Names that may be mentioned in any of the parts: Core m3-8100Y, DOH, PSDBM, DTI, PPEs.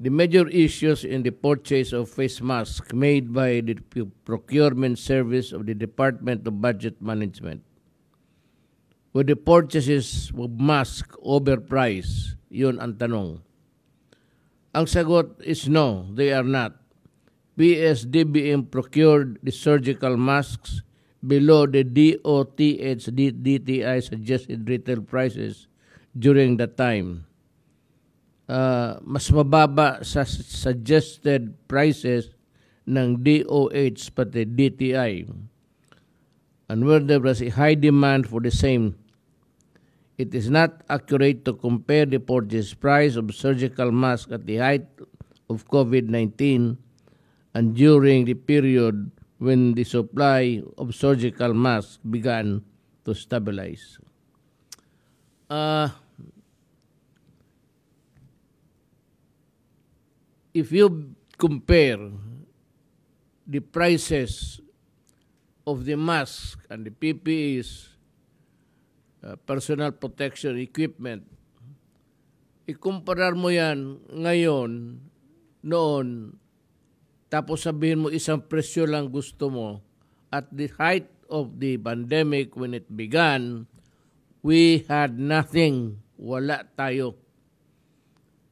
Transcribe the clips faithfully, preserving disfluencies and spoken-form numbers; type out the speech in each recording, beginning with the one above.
the major issues in the purchase of face masks made by the Procurement Service of the Department of Budget Management. Were the purchases of masks overpriced? Yun ang tanong. Ang sagot is no, they are not. P S D B M procured the surgical masks below the D O T H D T I suggested retail prices during that time. Uh, mas mababa sa suggested prices ng D O H pati D T I. And where there was a high demand for the same, it is not accurate to compare the purchase price of surgical masks at the height of COVID nineteen and during the period when the supply of surgical masks began to stabilize. Uh, if you compare the prices of the masks and the P P Es, Uh, personal protection equipment, ikumparar mo yan ngayon, noon, tapos sabihin mo isang presyo lang gusto mo. At the height of the pandemic, when it began, we had nothing. Wala tayo.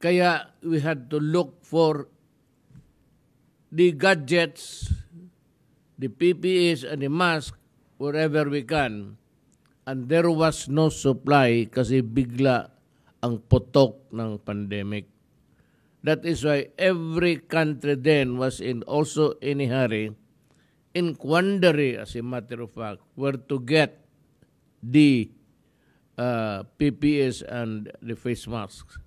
Kaya we had to look for the gadgets, the P P Es, and the mask wherever we can. And there was no supply kasi bigla ang potok ng pandemic. That is why every country then was in also in a hurry, in quandary as a matter of fact, where to get the uh, P P Es and the face masks.